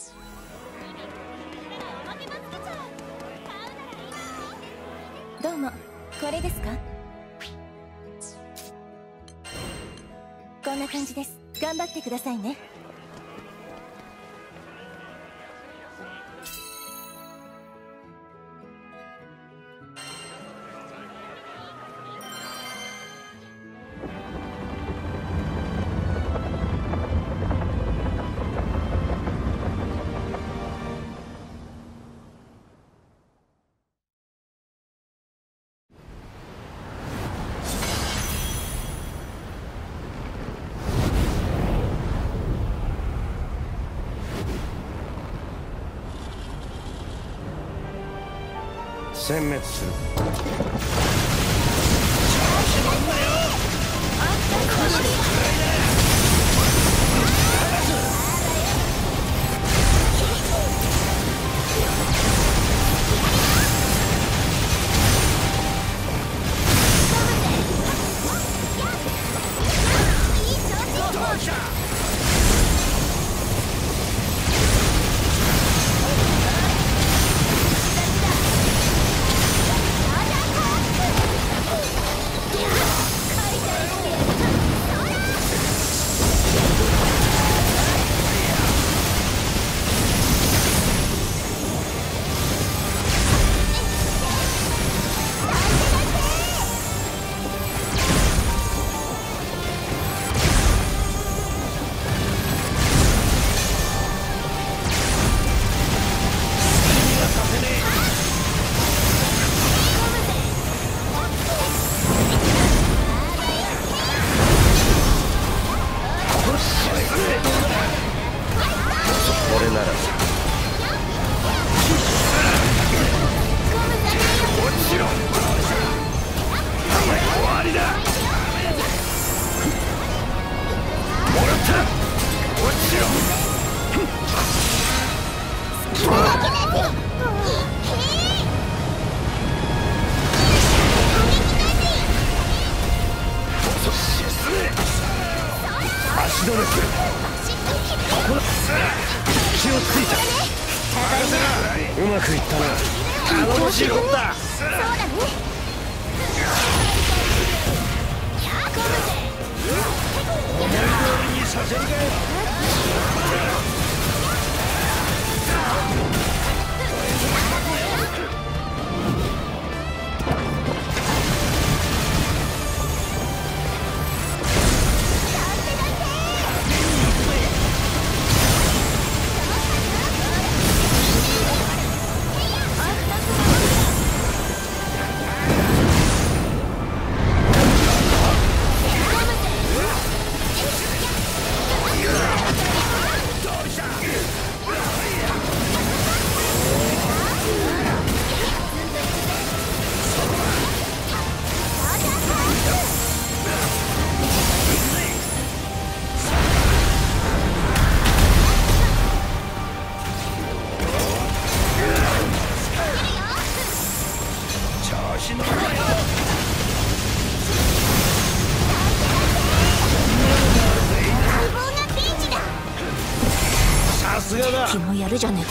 chance. Domo, kore desu ka? Konna kanji desu. Ganbatte kudasai ne.殲滅する。じゃねえか。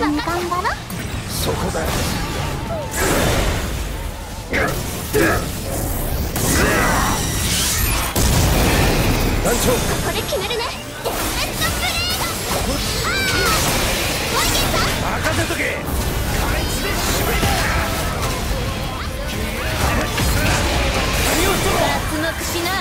一緒に頑張ろう。そこだ。団長。ここで決めるね。デスベッドブレード。ワイゲンさん。任せとけ。開始で締めだ。何をする。脱目しな。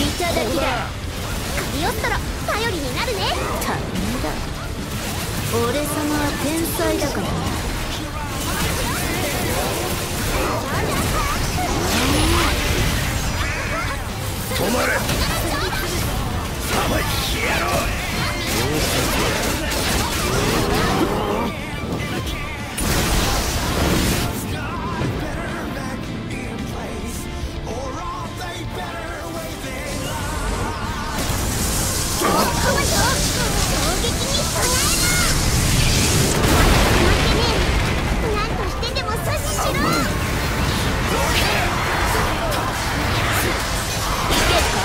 いただきだ。カリオストロ頼りになるね。大変だ、俺様は天才だからな。 止まれ！ さばきやろう！ なんとしてでも阻止しろ！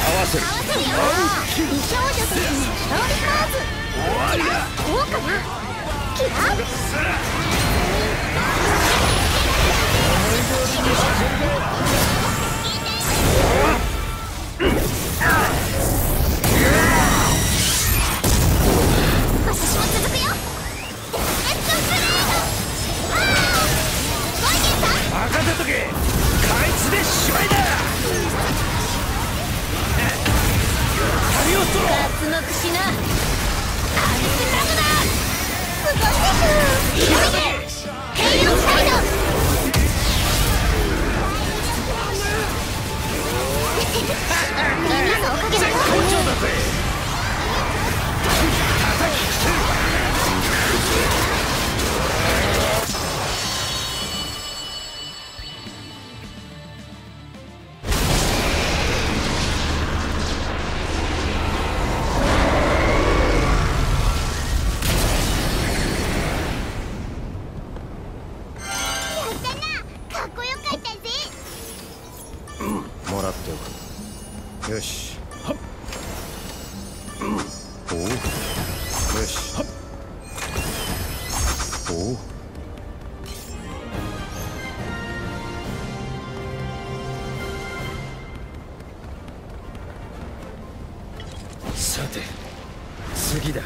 任せとけ、こいつでしまいだ。 よし、おお、よし、おお、さて次だ。